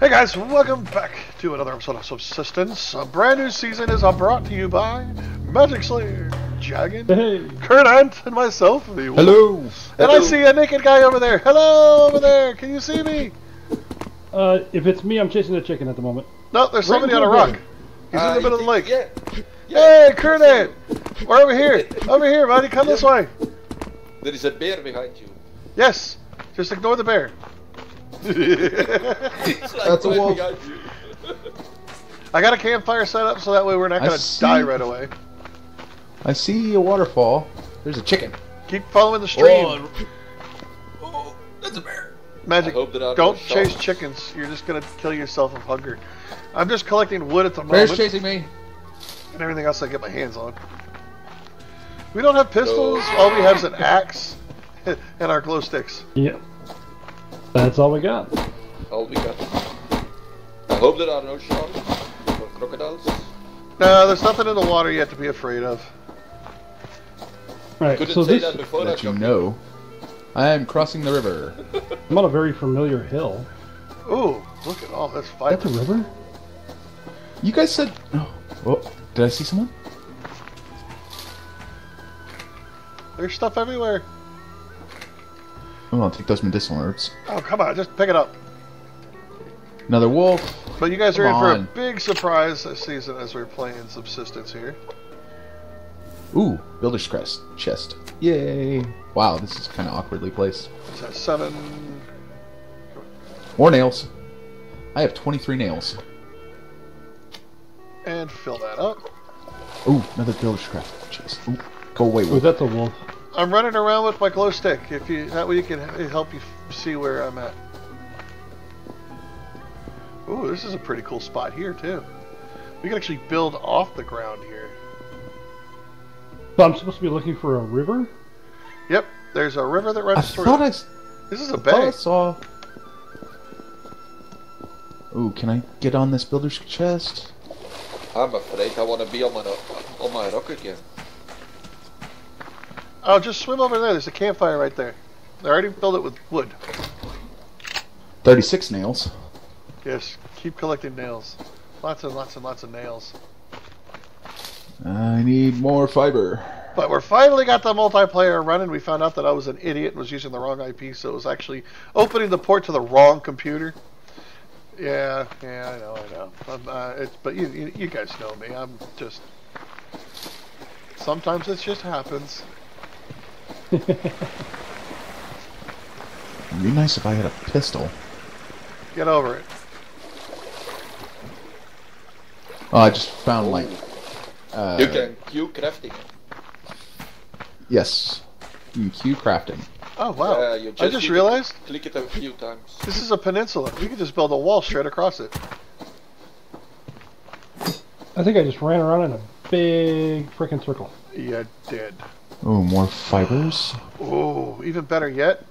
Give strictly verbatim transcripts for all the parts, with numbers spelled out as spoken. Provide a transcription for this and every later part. Hey guys, welcome back to another episode of Subsistence. A brand new season is brought to you by Magic Slayer, Jagged, hey. Kurt Ant, and myself. The Hello. And Hello. I see a naked guy over there. Hello over there. Can you see me? Uh, if it's me, I'm chasing a chicken at the moment. No, there's right somebody on a rock. Room. He's uh, in the middle of the lake. Yeah. Yeah. Hey, Kurt Ant! We're over here. Over here, buddy. Come yeah. this way. There is a bear behind you. Yes. Just ignore the bear. Like that's a wolf. I got a campfire set up so that way we're not going to die right away. I see a waterfall. There's a chicken. Keep following the stream. Oh, oh that's a bear. Magic, don't chase chickens. You're just going to kill yourself of hunger. I'm just collecting wood at the moment. Bear's chasing me. And everything else I get my hands on. We don't have pistols. No. All we have is an axe and our glow sticks. Yep. Yeah. That's all we got. All we got. I hope there are no sharks or crocodiles. No, there's nothing in the water you have to be afraid of. Right, couldn't so say this, that before that you know, I am crossing the river. I'm on a very familiar hill. Ooh, look at all this fiber. That's a river? You guys said... Oh, oh, did I see someone? There's stuff everywhere. Oh, I'll take those medicinal herbs. Oh, come on, just pick it up. Another wolf. But you guys come are in on. for a big surprise this season as we're playing Subsistence here. Ooh, Builder's Crest chest. Yay. Wow, this is kind of awkwardly placed. Is that seven? More nails. I have twenty-three nails. And fill that up. Ooh, another Builder's Crest chest. Ooh, go away, wolf. Ooh, that's a wolf. I'm running around with my glow stick. If you that way, you can help you see where I'm at. Ooh, this is a pretty cool spot here too. We can actually build off the ground here. So I'm supposed to be looking for a river? Yep, there's a river that runs I through. Thought I, this is a I bay. Thought I saw. Ooh, can I get on this builder's chest? I'm afraid I want to be on my on my rock again. Oh, just swim over there. There's a campfire right there. I already filled it with wood. thirty-six nails. Yes, keep collecting nails. Lots and lots and lots of nails. I need more fiber. But we're finally got the multiplayer running. We found out that I was an idiot and was using the wrong I P, so it was actually opening the port to the wrong computer. Yeah, yeah, I know, I know. I'm, uh, it's, but you, you, you guys know me. I'm just... Sometimes it just happens. It'd be nice if I had a pistol. Get over it. Oh, I just found Ooh. like. Uh, you can Q crafting. Yes, you can Q crafting. Oh wow! Uh, just I just realized. Click it a few times. This is a peninsula. We could just build a wall straight across it. I think I just ran around in a big frickin' circle. Yeah, I did. Oh, more fibers. Oh, even better yet.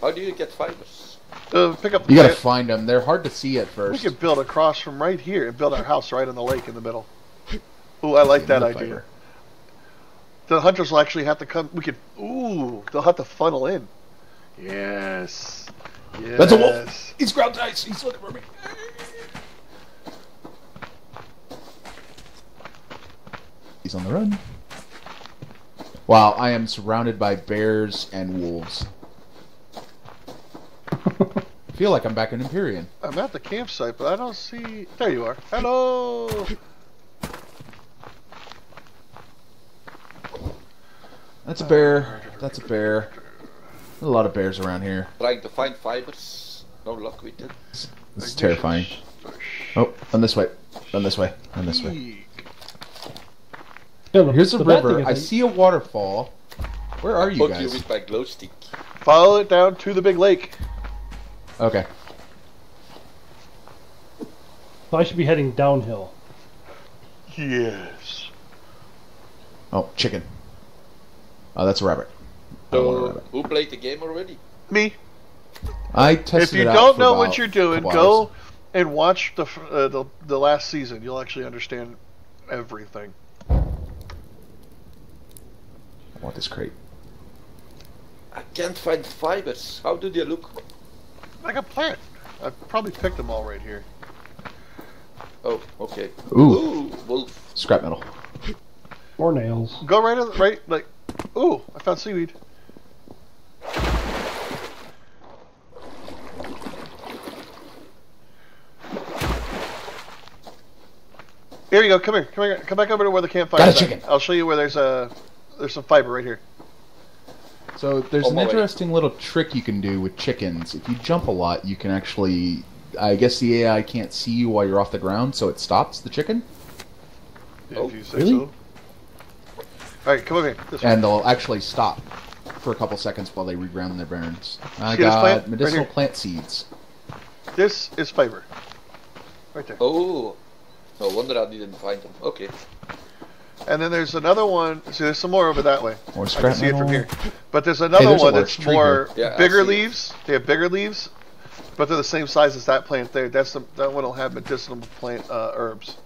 How do you get fibers? Uh, pick up. You gotta find them. They're hard to see at first. We could build across from right here and build our house right in the lake in the middle. Oh, I like that idea. Fiber. The hunters will actually have to come. We could. Ooh, they'll have to funnel in. Yes. Yes. That's a wolf. He's ground ice. He's looking for me. He's on the run. Wow, I am surrounded by bears and wolves. I feel like I'm back in Empyrean. I'm at the campsite, but I don't see... There you are. Hello! That's a bear. That's a bear. There's a lot of bears around here. Trying to find fibers. No luck we did. This is terrifying. Oh, run this way. Run this way. Run this way. Here's a river. I see a waterfall. Where are you guys? With my glow stick. Follow it down to the big lake. Okay. So I should be heading downhill. Yes. Oh, chicken. Oh, that's a rabbit. So, a rabbit. Who played the game already? Me. I tested it out. If you don't know what you're doing, go and watch the, uh, the the last season. You'll actually understand everything. I want this crate. I can't find fibers. How do they look? I got plants. I probably picked them all right here. Oh, okay. Ooh. Ooh, wolf. Scrap metal. Or nails. Go right, in the, right, like, ooh, I found seaweed. Here you go. Come here. Come here. Come back over to where the campfire is. Got a chicken. I'll show you where there's a there's some fiber right here. So there's oh, an interesting way. little trick you can do with chickens. If you jump a lot, you can actually. I guess the A I can't see you while you're off the ground, so it stops the chicken. Did oh, you say really? So? All right, come over here. This and way. They'll actually stop for a couple seconds while they reground their barns. I see got plant? medicinal right plant seeds. This is fiber. Right there. Oh. No wonder I didn't find them. Okay. And then there's another one. See, there's some more over that way. More I can see it from here. But there's another hey, there's one that's more yeah, bigger leaves. They have bigger leaves, but they're the same size as that plant there. That's the, that one will have medicinal plant uh, herbs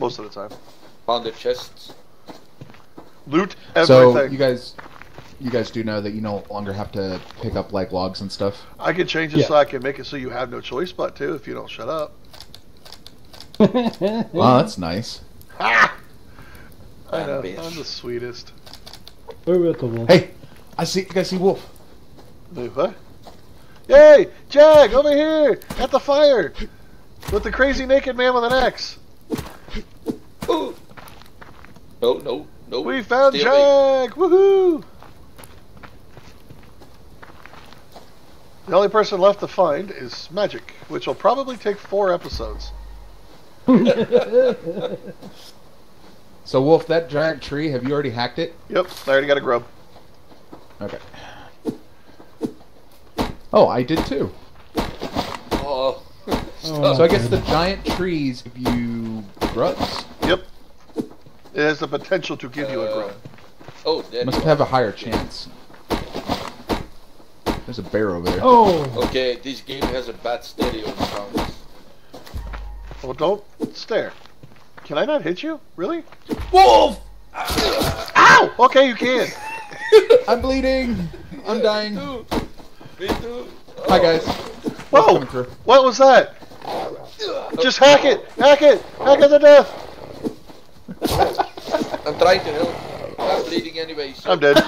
most of the time. Found the chests. Loot everything. So you guys, you guys do know that you no longer have to pick up like logs and stuff. I can change it yeah. so I can make it so you have no choice but to if you don't shut up. Wow, that's nice. Ah! I know, I'm the sweetest. We're with the wolf. Hey, I see. You guys see wolf? Wait, what? Yay, Jack, over here at the fire with the crazy naked man with an axe. Ooh. No, no, no. We found Stay Jack. Woohoo! The only person left to find is Magic, which will probably take four episodes. So, Wolf, that giant tree, have you already hacked it? Yep, I already got a grub. Okay. Oh, I did too. Oh. oh so, I guess the giant trees give you grubs. Yep. It has the potential to give uh, you a grub. Oh, dead. Must have a higher chance. There's a bear over there. Oh! Okay, this game has a bad stereo sound. Well, don't stare. Can I not hit you? Really? Wolf! Ow! Okay, you can. I'm bleeding. I'm dying. Me too. Me too. Oh. Hi, guys. Whoa! What was that? Just hack it! Hack it! Hack it to death! I'm trying to help. I'm bleeding anyway. So. I'm dead.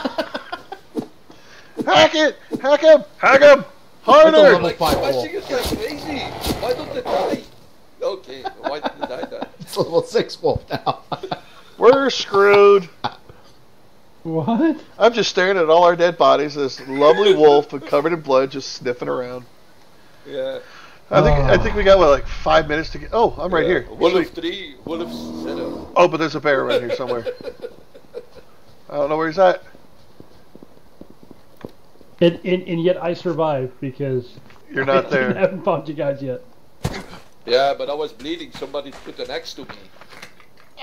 Hack it! Hack him! Hack him! Harder! Like, smashing is like crazy. Why don't they die? Okay, why did I die? It's level six wolf now. We're screwed. What? I'm just staring at all our dead bodies. This lovely wolf, covered in blood, just sniffing around. Yeah. I think uh. I think we got what, like five minutes to get. Oh, I'm right yeah. here. Wolf of three, wolf of seven. Oh, but there's a bear right here somewhere. I don't know where he's at. And and, and yet I survived because you're not I there. I haven't found you guys yet. Yeah, but I was bleeding. Somebody put an axe to me.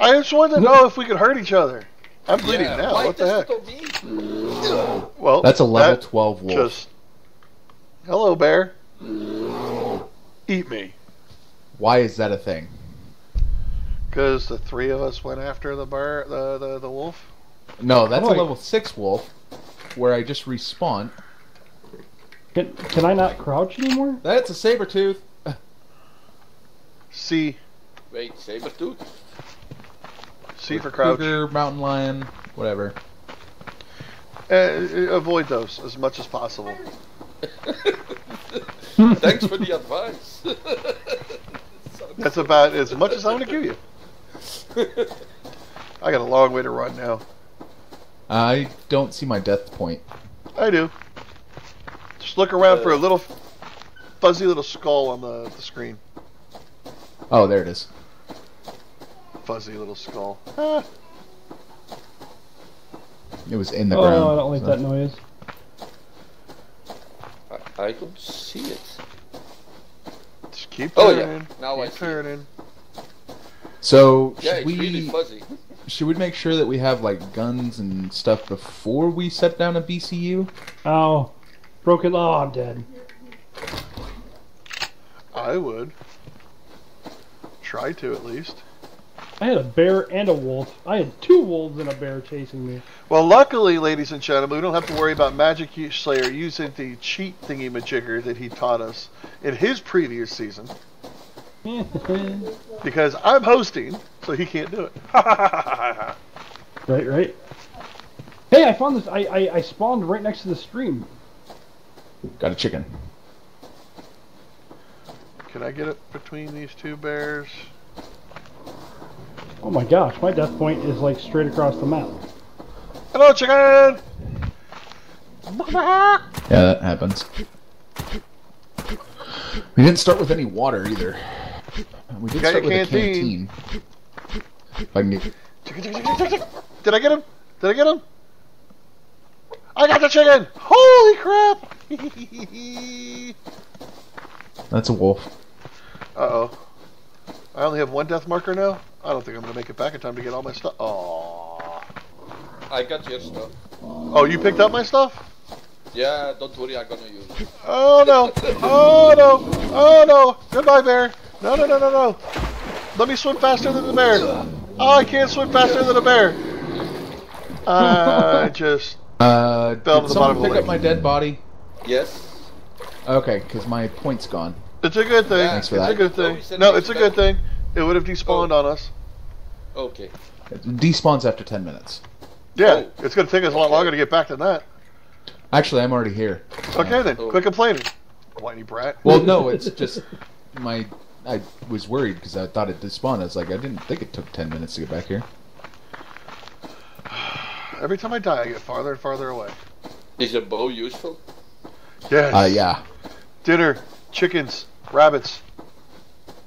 I just wanted to know if we could hurt each other. I'm bleeding yeah, now. What the heck? Well, that's a level that twelve wolf. Just... Hello, bear. Eat me. Why is that a thing? Because the three of us went after the bear, the, the, the wolf. No, that's oh, a level six wolf, where I just respawn. Can, can I not crouch anymore? That's a saber tooth. C. Wait, sabertooth? C for crouch. Cougar, mountain lion, whatever. Uh, avoid those as much as possible. Thanks for the advice. That's about as much as I'm going to give you. I got a long way to run now. I don't see my death point. I do. Just look around uh, for a little fuzzy little skull on the, the screen. Oh, there it is. Fuzzy little skull. Ah. It was in the oh, ground. Oh, no, I don't like so. that noise. I, I don't see it. Just keep turning. Oh, yeah. Now keep I see turning. It. So, yeah, should, it's we, really fuzzy. should we make sure that we have, like, guns and stuff before we set down a B C U? Oh, broken law, I'm dead. I would. Try to, at least. I had a bear and a wolf. I had two wolves and a bear chasing me. Well, luckily, ladies and gentlemen, we don't have to worry about Magic Slayer using the cheat thingy-majigger that he taught us in his previous season. Because I'm hosting, so he can't do it. Right, right. Hey, I found this. I, I, I spawned right next to the stream. Got a chicken. Can I get it between these two bears? Oh my gosh, my death point is like straight across the map. Hello, chicken! Yeah, that happens. We didn't start with any water either. We did Got start with canteen. a canteen. I can get... chicken, chicken, chicken, chicken. Did I get him? Did I get him? I got the chicken! Holy crap! That's a wolf. Uh-oh. I only have one death marker now. I don't think I'm going to make it back in time to get all my stuff. Oh, I got your stuff. Oh, you picked up my stuff? Yeah, don't worry, I'm going to use it. Oh, no. Oh, no. Oh, no. Goodbye, bear. No, no, no, no, no. Let me swim faster than the bear. Oh, I can't swim faster than the bear. I just uh, fell to the bottom of the lake. Did someone pick up my dead body? Yes. Okay, because my point's gone. It's a good thing. Yeah, Thanks for it's that. a good thing. Oh, no, it's a good thing. It would have despawned oh. on us. Okay. It despawns after ten minutes. Yeah, oh. it's going to take us a lot longer to get back than that. Actually, I'm already here. Okay, uh, then. Oh. Quit complaining, whiny brat. Well, no, it's just my... I was worried because I thought it despawned. I was like, I didn't think it took ten minutes to get back here. Every time I die, I get farther and farther away. Is a bow useful? Yes. Uh, yeah. Dinner, chickens, rabbits.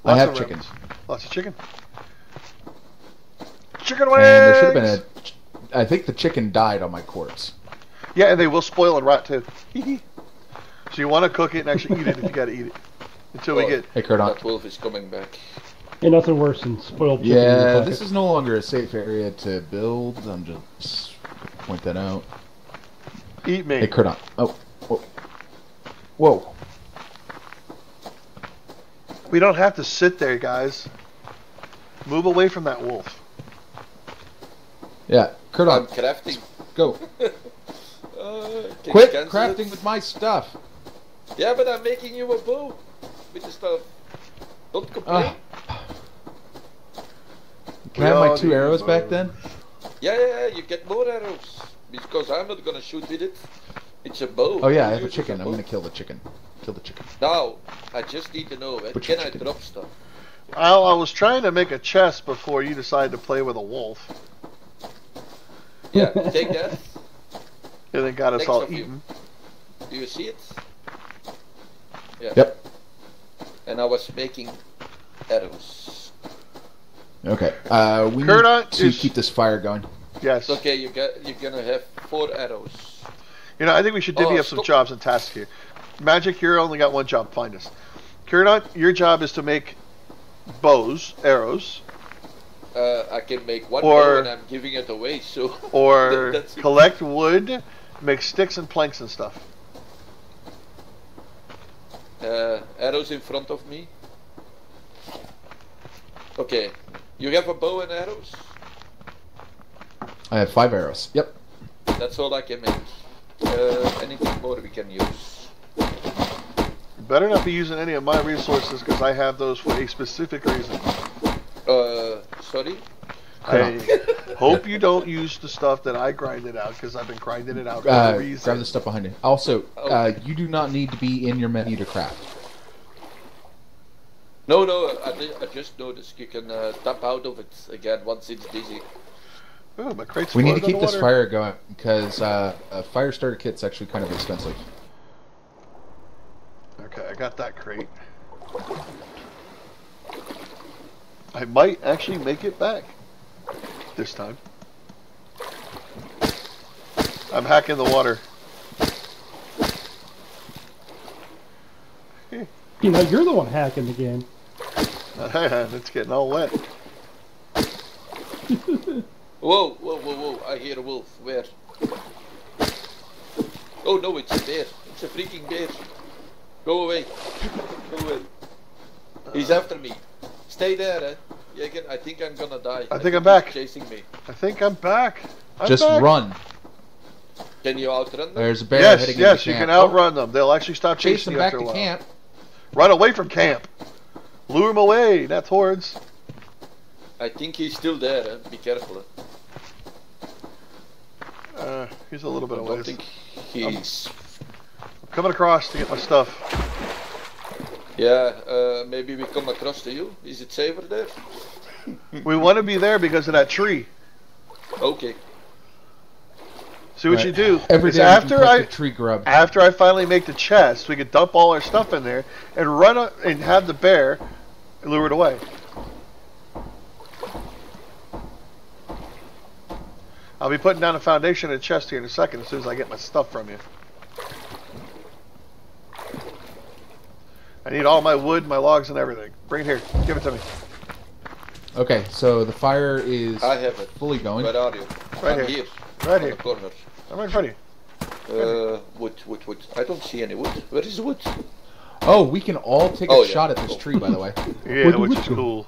Lots I have chickens. Rabbits. Lots of chicken. Chicken wings! And there should have been a... I think the chicken died on my corpse. Yeah, and they will spoil and rot, too. So you want to cook it and actually eat it if you got to eat it. Until well, we get... Hey, Kurt Ant. That wolf is coming back. Ain't nothing worse than spoiled chicken. Yeah, this is no longer a safe area to build. I'm just... point that out. Eat me. Hey, Kurt Ant. Oh. Whoa. Whoa. We don't have to sit there, guys. Move away from that wolf. Yeah, Kurt Ant. I'm crafting. Go. Uh, Quit crafting it? with my stuff. Yeah, but I'm making you a bow with the stuff. Don't complain. Uh, can we I have my two arrows back then? Yeah, yeah, yeah, you get more arrows. Because I'm not gonna shoot with it. It's a bow. Oh yeah, I have a chicken. A I'm gonna kill the chicken. Kill the chicken. Now, I just need to know, Put can I drop stuff? I, I was trying to make a chest before you decided to play with a wolf. Yeah, take that. And then got us Next all eaten. You. Do you see it? Yeah. Yep. And I was making arrows. Okay. Uh, we Kurt need to is... keep this fire going. Yes. It's okay, you got, you're going to have four arrows. You know, I think we should divvy oh, up some jobs and tasks here. Magic, you're only got one job. Find us. Kurt Ant, your job is to make bows, arrows. Uh, I can make one or, bow and I'm giving it away. So or that, collect wood, make sticks and planks and stuff. Uh, arrows in front of me. Okay, you have a bow and arrows? I have five arrows. Yep. That's all I can make. Uh, anything more we can use? You better not be using any of my resources because I have those for a specific reason. Uh, sorry? I hope you don't use the stuff that I grinded out, because I've been grinding it out for uh, a reason. Grab the stuff behind you. Also, oh. uh, you do not need to be in your menu to craft. No, no, I, I just noticed you can uh, tap out of it again once it's busy. Oh, my crate's we need to keep this fire going, because uh, a fire starter kit's actually kind of expensive. Okay, I got that crate. I might actually make it back this time. I'm hacking the water. You know, you're the one hacking the game. It's getting all wet. Whoa, whoa, whoa, whoa. I hear a wolf. Where? Oh, no, it's a bear. It's a freaking bear. Go away. Go away. He's after me. Stay there, eh? Jaeger, I think I'm gonna die. I, I think, think I'm back. Chasing me. I think I'm back. I'm Just back. run. Can you outrun them? There's a bear yes, heading yes, into camp. Yes, yes, you can outrun them. They'll actually stop chasing Chase them you back after to a while. Camp. Run away from camp. Lure them away. That's hordes. I think he's still there. Eh? Be careful. Uh, he's a little bit away. I don't think he's... I'm coming across to get my stuff. Yeah, uh, maybe we come across to you. Is it safer there? We want to be there because of that tree. Okay. See what right. you do. Every day after I tree grub. After I finally make the chest, we could dump all our stuff in there and run up and have the bear lured away. I'll be putting down a foundation and a chest here in a second as soon as I get my stuff from you. I need all my wood, my logs, and everything. Bring it here. Give it to me. Okay, so the fire is I have it. fully going. Where are you? Right I'm here. here. Right here. Corner. I'm right in front of you. Uh, right wood, wood, wood. I don't see any wood. Where is the wood? Oh, we can all take oh, a yeah. shot at this oh. tree, by the way. Yeah, wood, which wood, is wood. cool.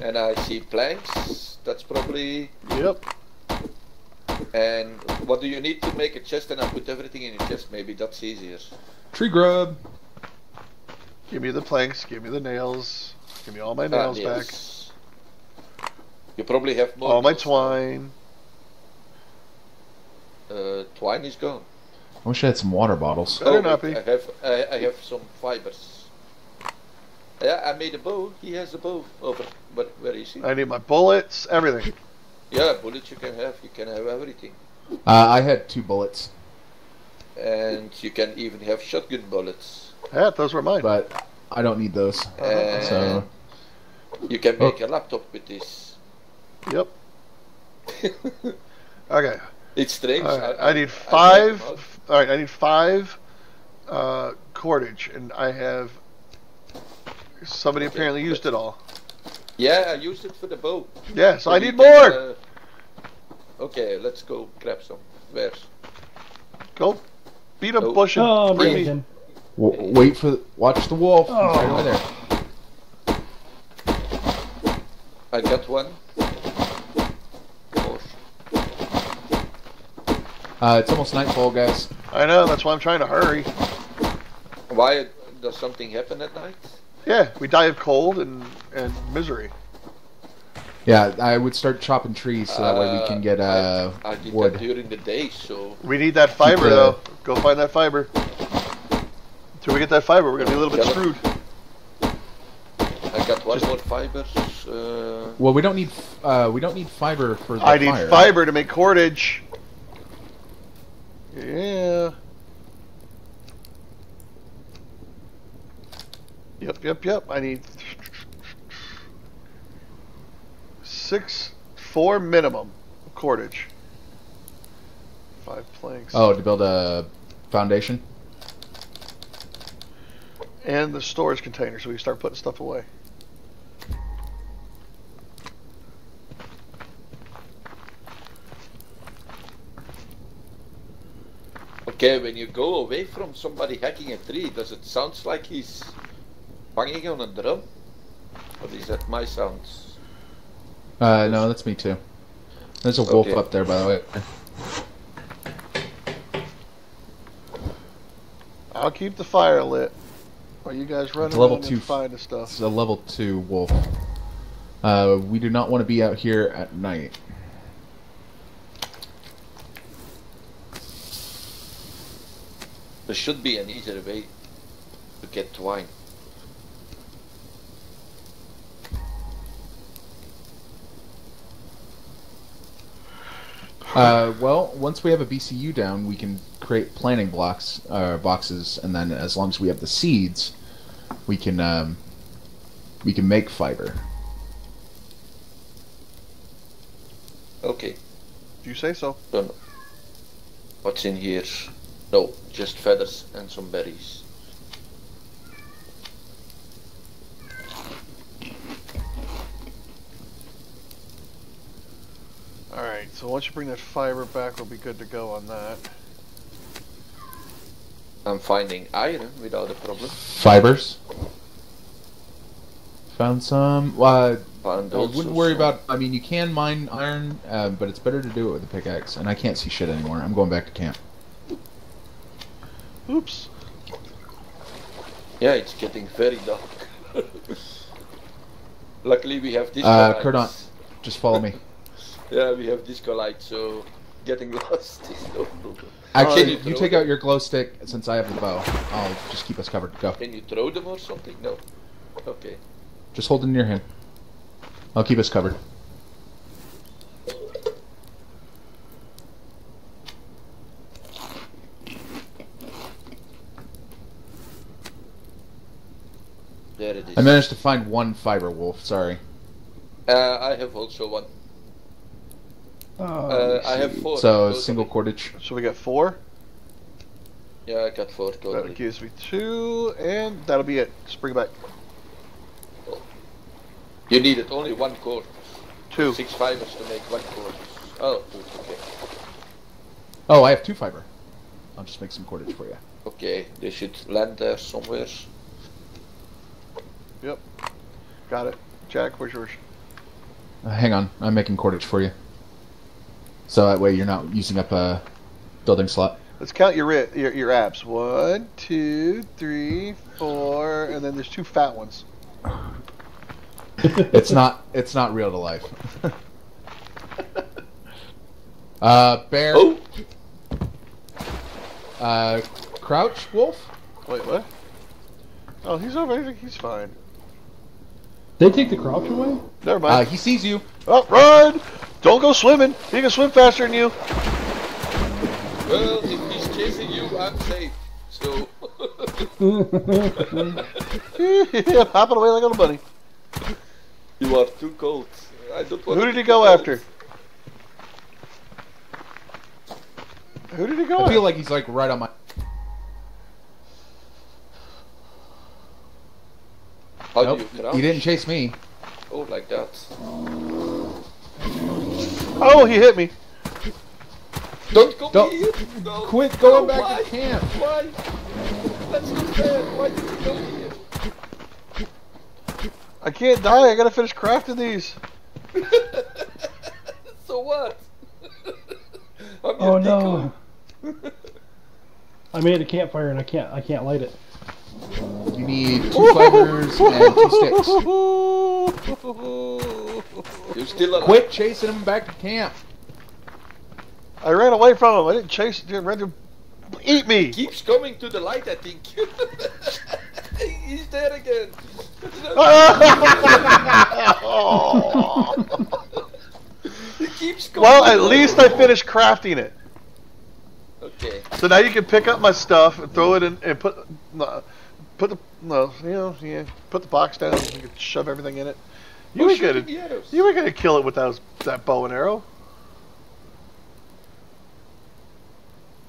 And I see planks. That's probably... Yep. And what do you need to make a chest? And I put everything in a chest. Maybe that's easier. Tree grub. Give me the planks, give me the nails, give me all my nails ah, yes. back. You probably have more. All my twine. Uh, twine is gone. I wish I had some water bottles. Better oh, not be. I have, I, I have some fibers. Yeah, I made a bow. He has a bow. Over. But where is he? I need my bullets, everything. Yeah, bullets you can have. You can have everything. Uh, I had two bullets. And you can even have shotgun bullets. Yeah, those were mine. But I don't need those. Uh, so you can make oh. a laptop with this. Yep. Okay. It's strange. All right. I, I need five. I all right, I need five uh, cordage, and I have. Somebody okay, apparently used it all. Yeah, I used it for the bow. Yeah, so, so I need more. Can, uh, okay, let's go grab some. Where? Go beat a oh. bush and oh, bring amazing. me. W wait for the watch the wolf. Oh. Right over there. I got one. Uh, it's almost nightfall, guys. I know. That's why I'm trying to hurry. Why does something happen at night? Yeah, we die of cold and and misery. Yeah, I would start chopping trees so that uh, way we can get uh I, I did wood that during the day. So we need that fiber yeah. though. Go find that fiber. Until we get that fiber, we're gonna be a little bit screwed. I got one Just, more fiber. Uh... Well, we don't need uh, we don't need fiber for the I fire. I need fiber to make cordage. Yeah. Yep, yep, yep. I need six, four minimum cordage. Five planks. Oh, to build a foundation. And the storage container, so we can start putting stuff away. Okay, when you go away from somebody hacking a tree, does it sound like he's banging on a drum? Or is that my sounds? Uh, no, that's me too. There's a wolf okay. up there, by the way. I'll keep the fire lit. Are you guys running level two, and find the stuff? It's a level two wolf. Uh, we do not want to be out here at night. There should be an easier way to get twine. Uh, well, once we have a B C U down, we can create planting blocks, uh, boxes, and then as long as we have the seeds, we can um, we can make fiber. Okay. You say so. Don't know. What's in here? No, just feathers and some berries. Alright, so once you bring that fiber back, we'll be good to go on that. I'm finding iron without a problem. Fibers? found some. Well, uh, I wouldn't worry about. I mean, you can mine iron, uh, but it's better to do it with a pickaxe. And I can't see shit anymore. I'm going back to camp. Oops. Yeah, it's getting very dark. Luckily, we have disco uh, lights. Kurt Ant, just follow me. Yeah, we have disco lights, so getting lost is no problem. Actually, oh, you, you take them? out your glow stick, since I have the bow. I'll just keep us covered. Go. Can you throw them or something? No. Okay. Just hold it in your hand. I'll keep us covered. There it is. I managed to find one fiber wolf, sorry. Uh, I have also one. Oh, uh, I have four. So, single cordage. So we got four? Yeah, I got four. Totally. That gives me two, and that'll be it. Just bring it back. You needed only one cord. Two. Six fibers to make one cord. Oh, okay. Oh, I have two fiber. I'll just make some cordage for you. Okay, they should land there somewhere. Yep. Got it. Jack, where's yours? Uh, hang on, I'm making cordage for you. So that way you're not using up a building slot. Let's count your your, your abs. One, two, three, four, and then there's two fat ones. It's not it's not real to life. uh, bear. Oh. Uh, crouch wolf. Wait, what? Oh, he's over. He's fine. They take the crouch away? Never mind. Uh, he sees you. Oh, run! Don't go swimming. He can swim faster than you. Well, if he's chasing you, I'm safe. So. Yeah, popping away like a little bunny. You are too cold. I don't want Who did he go cold. after? Who did he go? I after? feel like he's like right on my. How nope. do you crouch? He didn't chase me. Oh, like that. Oh, he hit me. Don't go Don't. here. No. Quit going no, back why? to camp. Why? Let's go there. Why did you go here? I can't die. I gotta finish crafting these. So what? I'm oh no. I made a campfire and I can't. I can't light it. You need two fibers and two sticks. You're still alive. Quit chasing him back to camp. I ran away from him. I didn't chase him. Rather eat me. He keeps coming to the light, I think. He's dead again. He keeps coming. Well, at least I finished crafting it. Okay. So now you can pick up my stuff and throw it in and put. Uh, Put the no, you know, yeah. Put the box down. And you can shove everything in it. You were gonna, you were gonna kill it with that that bow and arrow.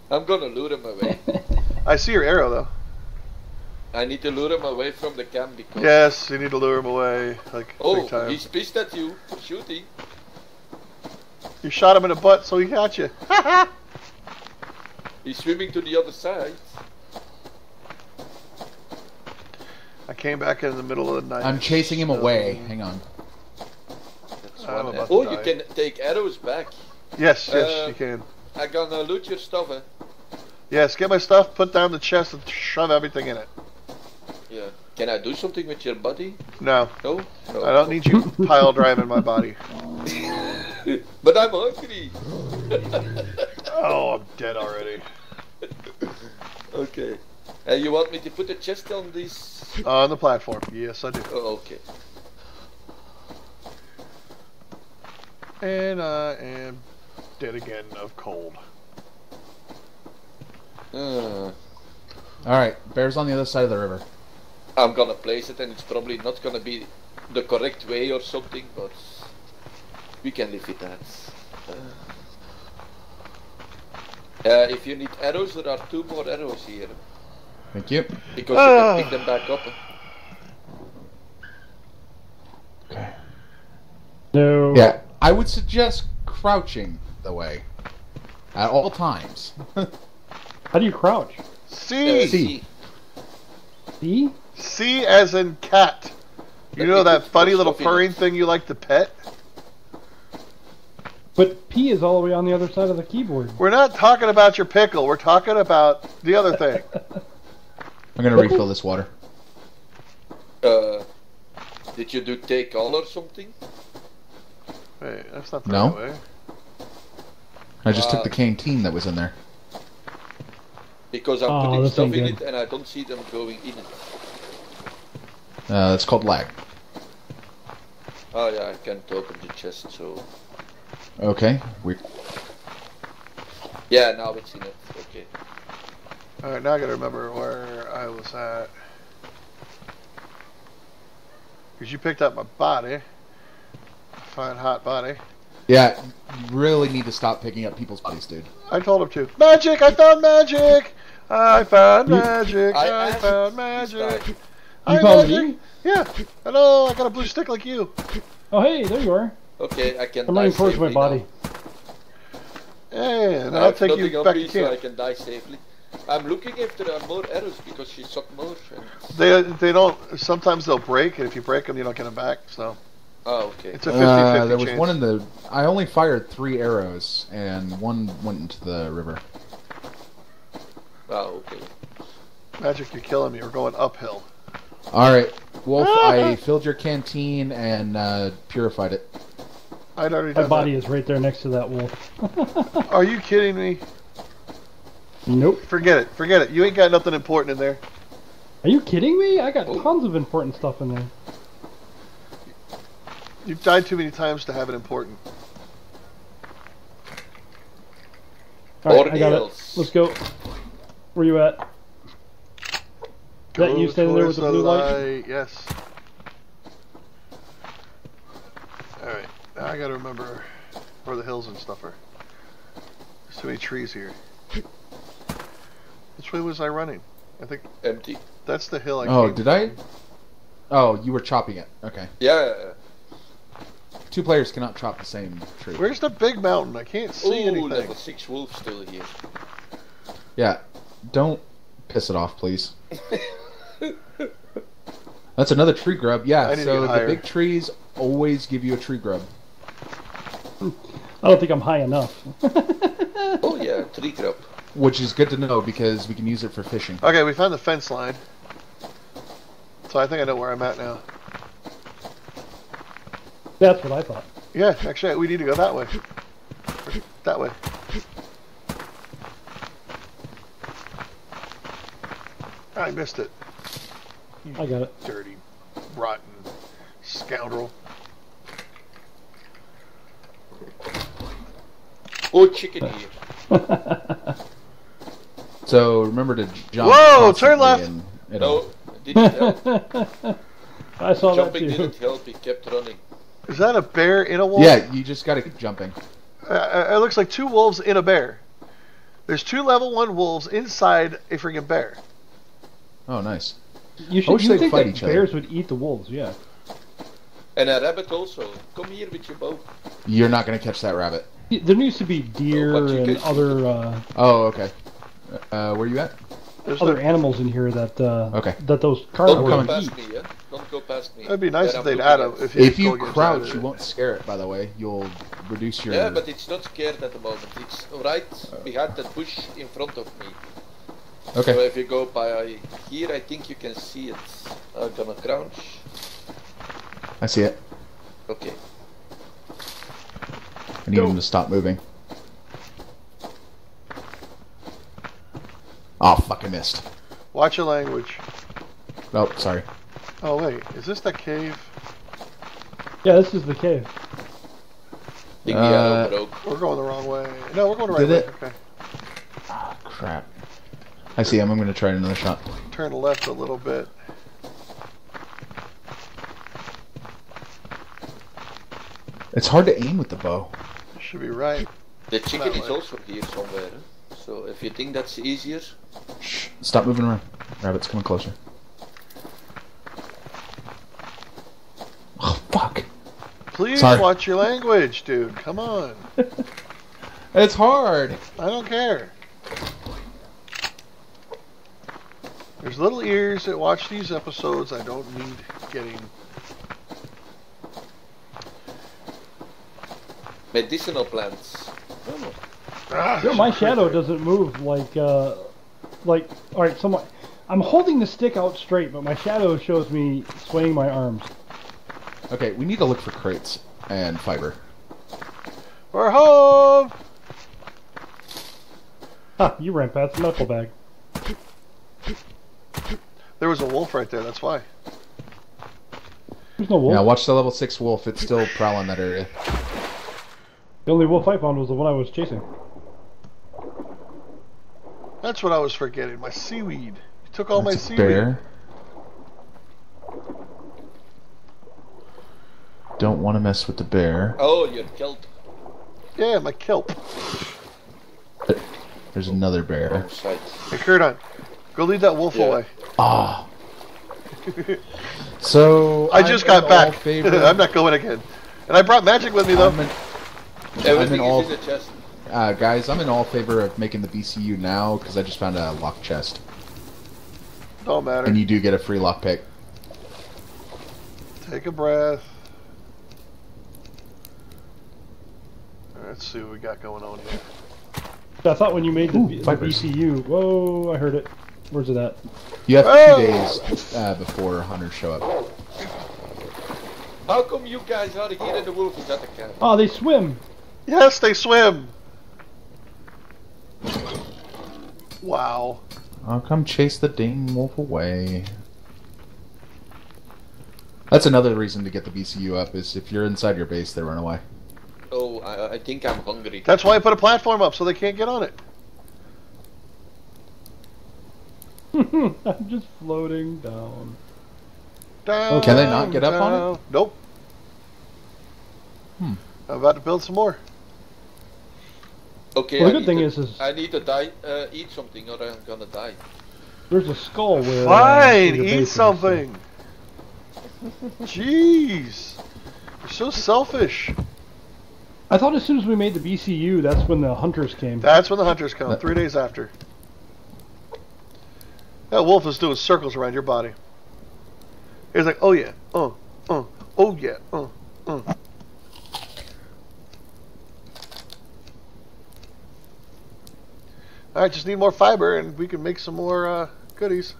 I'm gonna lure him away. I see your arrow though. I need to lure him away from the camp because. Yes, you need to lure him away. Like oh, big time. He's pissed at you. Shooting. You shot him in the butt, so he got you. He's swimming to the other side. I came back in the middle of the night. I'm chasing him away. Um, Hang on. Oh, you can take arrows back. Yes, yes, uh, you can. I gonna loot your stuff, eh? Yes, get my stuff, put down the chest, and shove everything in it. Yeah. Can I do something with your body? No. No? no. I don't need you pile driving my body. But I'm hungry. Oh, I'm dead already. Okay. Uh, you want me to put the chest on this? Uh, on the platform, yes I do. Oh, okay. And I am dead again of cold. Uh. Alright, bear's on the other side of the river. I'm gonna place it and it's probably not gonna be the correct way or something, but we can leave it that. Uh. Uh, if you need arrows, there are two more arrows here. Thank you. Because uh, you can pick them back up. Okay. No. Yeah, I would suggest crouching the way at all times. How do you crouch? C. Uh, C. C. C as in cat. You know that funny little purring thing you like to pet? But P is all the way on the other side of the keyboard. We're not talking about your pickle. We're talking about the other thing. I'm going to refill this water. Uh, did you do take all or something? Wait, that's not the no. right way. I just uh, took the canteen that was in there. Because I'm oh, putting stuff in it and I don't see them going in it. Uh, it's called lag. Oh yeah, I can't open the chest, so... Okay, we... Yeah, now it's in it, okay. Alright, now I gotta remember where I was at. Because you picked up my body. Fine hot body. Yeah, you really need to stop picking up people's bodies, dude. I told him to. Magic! I found magic! I found magic! I, I found magic! You Hi, found magic! Me? Yeah! Hello, I got a blue stick like you! Oh, hey, there you are! Okay, I can I'm die safely my body. Now. And I'll take you back to camp. So I can die safely. I'm looking if there are more arrows because she sucked more. They, they don't... Sometimes they'll break, and if you break them, you don't get them back, so... Oh, okay. It's a fifty fifty uh, there was chance. One in the... I only fired three arrows, and one went into the river. Oh, okay. Magic, you're killing me. We're going uphill. Alright, Wolf, I filled your canteen and uh, purified it. I'd already done My body that. is right there next to that wolf. Are you kidding me? Nope. Forget it. Forget it. You ain't got nothing important in there. Are you kidding me? I got oh. tons of important stuff in there. You've died too many times to have it important. Alright, I got it. Let's go. Where you at? Go that you standing there with the, the blue light? light? Yes. Alright, now I gotta remember where the hills and stuff are. There's too many trees here. Which way was I running? I think... Empty. That's the hill I oh, came Oh, did from. I? Oh, you were chopping it. Okay. Yeah. Two players cannot chop the same tree. Where's the big mountain? I can't see Ooh, anything. Ooh, level six wolf still here. Yeah, don't piss it off, please. That's another tree grub. Yeah, so the big trees always give you a tree grub. I don't think I'm high enough. Oh yeah, tree grub. Which is good to know because we can use it for fishing. Okay, we found the fence line. So I think I know where I'm at now. That's what I thought. Yeah, actually, we need to go that way. That way. I missed it. You I got it. Dirty, rotten scoundrel. Oh, chicken here. So remember to jump. Whoa! Turn left. No, it didn't help. I saw Jumping that too. didn't help. He kept running. Is that a bear in a wolf? Yeah, you just gotta keep jumping. Uh, it looks like two wolves in a bear. There's two level one wolves inside a freaking bear. Oh, nice. You should I wish you think fight that each bears other. would eat the wolves, yeah. And a rabbit also. Come here with your bow. You're not gonna catch that rabbit. There needs to be deer oh, and other... Uh, oh, okay. Uh, where you at? There's other animals in here that uh, okay. that those carnivores eat. Me, yeah? Don't go past me. That'd be nice yeah, if they'd add a... If, if you crouch, you won't scare it, by the way. You'll reduce your... Yeah, but it's not scared at the moment. It's right behind that bush in front of me. Okay. So if you go by here, I think you can see it. I'm gonna crouch. I see it. Okay. I need go. him to stop moving. Oh, fuck, I missed. Watch your language. Oh, sorry. Oh wait, is this the cave? Yeah, this is the cave. Uh, we're going the wrong way. No, we're going the right way. It? Okay. Ah, oh, crap. I see him. I'm going to try another shot. Turn left a little bit. It's hard to aim with the bow. You should be right. The chicken is also here somewhere. So if you think that's easier... Shh, stop moving around. Rabbit's coming closer. Oh, fuck. Please Sorry. watch your language, dude. Come on. It's hard. I don't care. There's little ears that watch these episodes I don't need getting medicinal plants. Oh. Ah, Yo, my shadow doesn't move like, uh, like, all right, someone, I'm holding the stick out straight, but my shadow shows me swaying my arms. Okay, we need to look for crates and fiber. We're home! Huh, you ran past the knuckle bag. There was a wolf right there, that's why. There's no wolf. Yeah, watch the level six wolf, it's still prowling that area. The only wolf I found was the one I was chasing. That's what I was forgetting, my seaweed. You took all that's my seaweed. Bear. Don't want to mess with the bear. Oh, your kilt. Yeah, my kilt. There's another bear. Hey, Kurdon, go lead that wolf yeah. away. Ah. Oh. So I just I'm got back. I'm not going again. And I brought magic with me though. Everything I'm in all, is in the chest. Uh, guys, I'm in all favor of making the B C U now because I just found a locked chest. Don't matter. And you do get a free lockpick. Take a breath. All right, let's see what we got going on here. I thought when you made the, Ooh, the B C U, whoa, I heard it. Where's it at? You have oh! two days uh, before hunters show up. How come you guys are here in the wolf? Is that the cat? Oh, they swim. Yes, they swim. Wow. I'll come chase the dang wolf away. That's another reason to get the B C U up, is if you're inside your base, they run away. Oh, I, I think I'm hungry. That's why I put a platform up, so they can't get on it. I'm just floating down. Down. Can they not get down. up on it? Nope. Hmm. I'm about to build some more. Okay. Well, the good thing to, is, is, I need to die, uh, eat something, or I'm gonna die. There's a skull. Where, Fine, uh, eat something. Jeez, you're so selfish. I thought as soon as we made the B C U, that's when the hunters came. That's when the hunters come. Three days after. That wolf is doing circles around your body. It's like, oh yeah, oh, uh, oh, uh, oh yeah, oh, uh, oh. Uh. All right, just need more fiber, and we can make some more uh, goodies.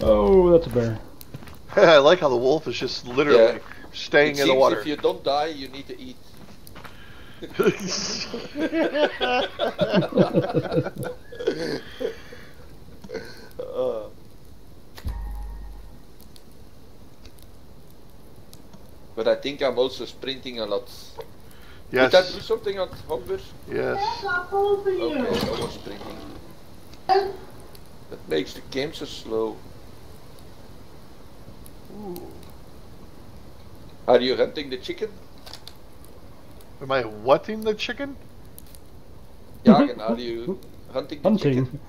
Oh, that's a bear. I like how the wolf is just literally yeah. staying it in the water. If you don't die, you need to eat. uh. But I think I'm also sprinting a lot. Yes. Did that do something at hunger? Yes. Yes, I'm holding you. Okay, I was sprinting. That makes the game so slow. Ooh. Are you hunting the chicken? Am I whatting the chicken? Jagen, are you hunting the hunting. chicken?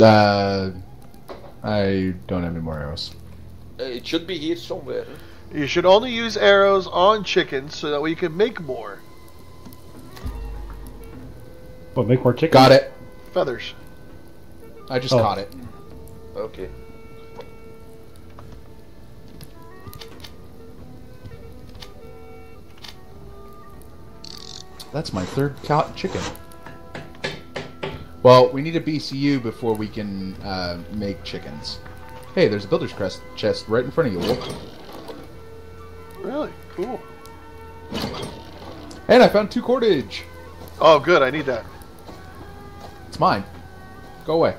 Uh, I don't have any more arrows. Uh, it should be here somewhere. You should only use arrows on chickens so that way you can make more. But make more chickens? Got it. Feathers. I just oh. caught it. Okay. That's my third caught chicken. Well, we need a B C U before we can uh, make chickens. Hey, there's a builder's crest chest right in front of you, Wolf. Really? Cool. And I found two cordage. Oh, good. I need that. It's mine. Go away.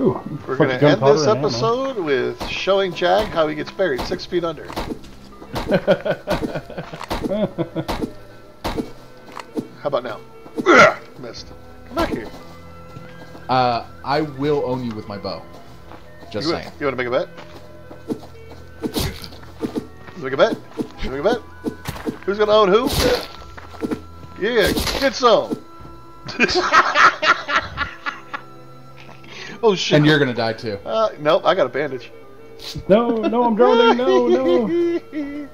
Ooh, we're going to end this episode with showing Jag how he gets buried six feet under. How about now? Missed. Come back here. Uh, I will own you with my bow. Just you saying. Want, you want to make a bet? Make a bet? Make a bet? Who's going to own who? Yeah, get some. Oh shit! And you're gonna die too. Uh, nope, I got a bandage. No, no, I'm drowning. No, no.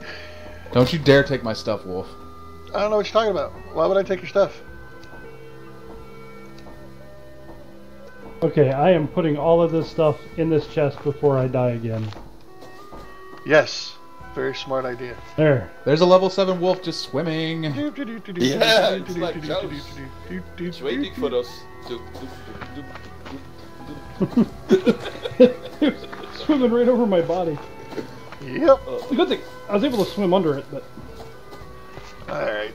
Don't you dare take my stuff, Wolf. I don't know what you're talking about. Why would I take your stuff? Okay, I am putting all of this stuff in this chest before I die again. Yes. Very smart idea. There. There's a level seven wolf just swimming. Yeah, it's like Jones. He's waiting for us. Swimming right over my body. Yep. It's a good thing I was able to swim under it, but... Alright.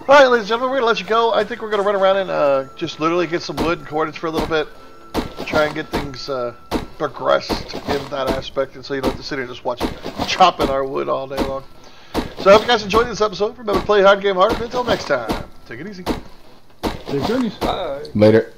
Alright, ladies and gentlemen, we're going to let you go. I think we're going to run around and uh, just literally get some wood and coordinates for a little bit. Try and get things uh, progressed in that aspect, and so you don't have to sit here and just watch chopping our wood all day long. So I hope you guys enjoyed this episode. Remember to play hard, game hard, and until next time, take it easy. Safe journeys. Bye. Later.